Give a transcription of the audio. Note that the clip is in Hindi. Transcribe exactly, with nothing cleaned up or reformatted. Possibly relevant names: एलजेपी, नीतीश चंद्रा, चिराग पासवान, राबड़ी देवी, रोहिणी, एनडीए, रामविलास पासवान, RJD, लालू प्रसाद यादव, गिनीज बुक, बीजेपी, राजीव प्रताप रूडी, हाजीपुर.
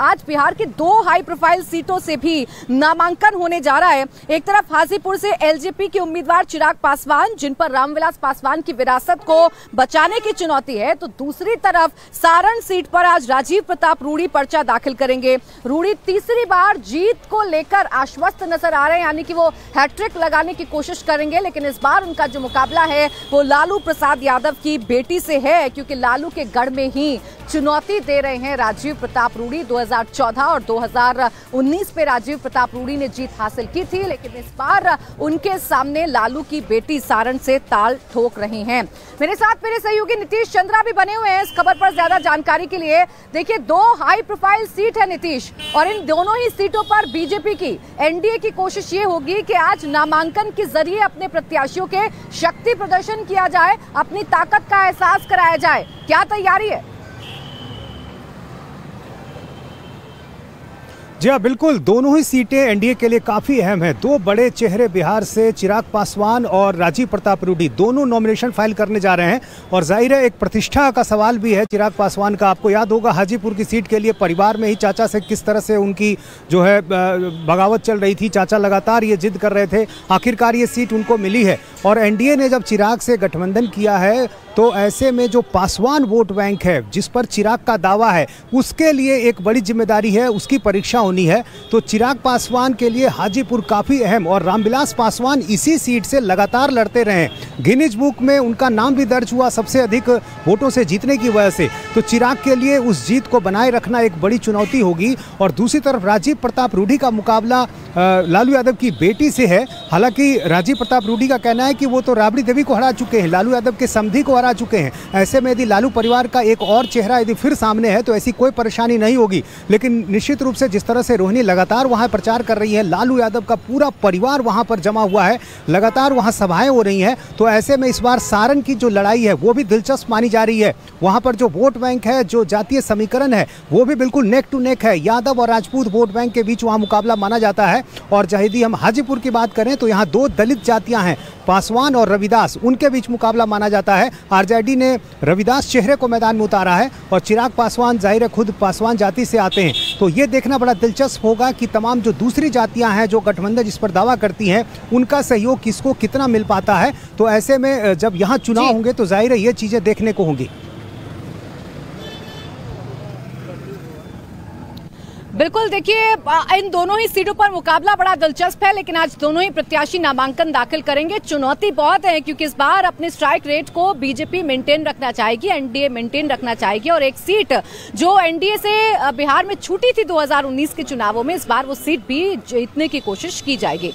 आज बिहार के दो हाई प्रोफाइल सीटों से भी नामांकन होने जा रहा है। एक तरफ हाजीपुर से एलजेपी के उम्मीदवार चिराग पासवान, जिन पर रामविलास पासवान की विरासत को बचाने की चुनौती है, तो दूसरी तरफ सारण सीट पर आज राजीव प्रताप रूडी पर्चा दाखिल करेंगे। रूडी तीसरी बार जीत को लेकर आश्वस्त नजर आ रहे हैं, यानी कि वो हैट्रिक लगाने की कोशिश करेंगे, लेकिन इस बार उनका जो मुकाबला है वो लालू प्रसाद यादव की बेटी से है, क्योंकि लालू के गढ़ में ही चुनौती दे रहे हैं राजीव प्रताप रूडी। दो हज़ार चौदह और दो हज़ार उन्नीस पे राजीव प्रताप रूडी ने जीत हासिल की थी, लेकिन इस बार उनके सामने लालू की बेटी सारण से ताल ठोक रही हैं। मेरे साथ मेरे सहयोगी नीतीश चंद्रा भी बने हुए हैं इस खबर पर ज्यादा जानकारी के लिए। देखिए, दो हाई प्रोफाइल सीट है नीतीश, और इन दोनों ही सीटों पर बीजेपी की, एनडीए की कोशिश ये होगी कि आज नामांकन के जरिए अपने प्रत्याशियों के शक्ति प्रदर्शन किया जाए, अपनी ताकत का एहसास कराया जाए। क्या तैयारी है? जी हाँ, बिल्कुल, दोनों ही सीटें एनडीए के लिए काफ़ी अहम हैं। दो बड़े चेहरे बिहार से चिराग पासवान और राजीव प्रताप रूडी दोनों नॉमिनेशन फाइल करने जा रहे हैं, और जाहिर है एक प्रतिष्ठा का सवाल भी है चिराग पासवान का। आपको याद होगा हाजीपुर की सीट के लिए परिवार में ही चाचा से किस तरह से उनकी जो है बगावत चल रही थी। चाचा लगातार ये जिद कर रहे थे, आखिरकार ये सीट उनको मिली है। और एनडीए ने जब चिराग से गठबंधन किया है तो ऐसे में जो पासवान वोट बैंक है जिस पर चिराग का दावा है, उसके लिए एक बड़ी जिम्मेदारी है, उसकी परीक्षा होनी है। तो चिराग पासवान के लिए हाजीपुर काफ़ी अहम, और रामविलास पासवान इसी सीट से लगातार लड़ते रहे, गिनीज बुक में उनका नाम भी दर्ज हुआ सबसे अधिक वोटों से जीतने की वजह से। तो चिराग के लिए उस जीत को बनाए रखना एक बड़ी चुनौती होगी। और दूसरी तरफ राजीव प्रताप रूडी का मुकाबला लालू यादव की बेटी से है। हालांकि राजीव प्रताप रूडी का कहना है कि वो तो राबड़ी देवी को हरा चुके हैं, लालू यादव के समधी को हरा चुके हैं। ऐसे में यदि लालू परिवार का एक और चेहरा यदि फिर सामने है तो ऐसी कोई परेशानी नहीं होगी। लेकिन निश्चित रूप से जिस तरह से रोहिणी लगातार वहां प्रचार कर रही है, लालू यादव का पूरा परिवार वहां पर जमा हुआ है, लगातार वहां सभाएं हो रही हैं, तो ऐसे में इस बार सारण की जो लड़ाई है वो भी दिलचस्प मानी जा रही है। वहां पर जो वोट बैंक है, जो जातीय समीकरण है, वो भी बिल्कुल नेक टू नेक है। यादव और राजपूत वोट बैंक के बीच वहाँ मुकाबला माना जाता है। और यदि हम हाजीपुर की बात करें तो यहाँ दो दलित जातियाँ हैं, पासवान और रविदास, उनके बीच मुकाबला माना जाता है। आरजेडी ने रविदास चेहरे को मैदान में उतारा है, और चिराग पासवान जाहिर है खुद पासवान जाति से आते हैं। तो ये देखना बड़ा दिलचस्प होगा कि तमाम जो दूसरी जातियां हैं, जो गठबंधन जिस पर दावा करती हैं, उनका सहयोग किसको कितना मिल पाता है। तो ऐसे में जब यहाँ चुनाव होंगे तो जाहिर है ये चीज़ें देखने को होंगी। बिल्कुल, देखिए, इन दोनों ही सीटों पर मुकाबला बड़ा दिलचस्प है, लेकिन आज दोनों ही प्रत्याशी नामांकन दाखिल करेंगे। चुनौती बहुत है, क्योंकि इस बार अपने स्ट्राइक रेट को बीजेपी मेंटेन रखना चाहेगी, एनडीए मेंटेन रखना चाहेगी, और एक सीट जो एनडीए से बिहार में छूटी थी दो हज़ार उन्नीस के चुनावों में, इस बार वो सीट भी जीतने की कोशिश की जाएगी।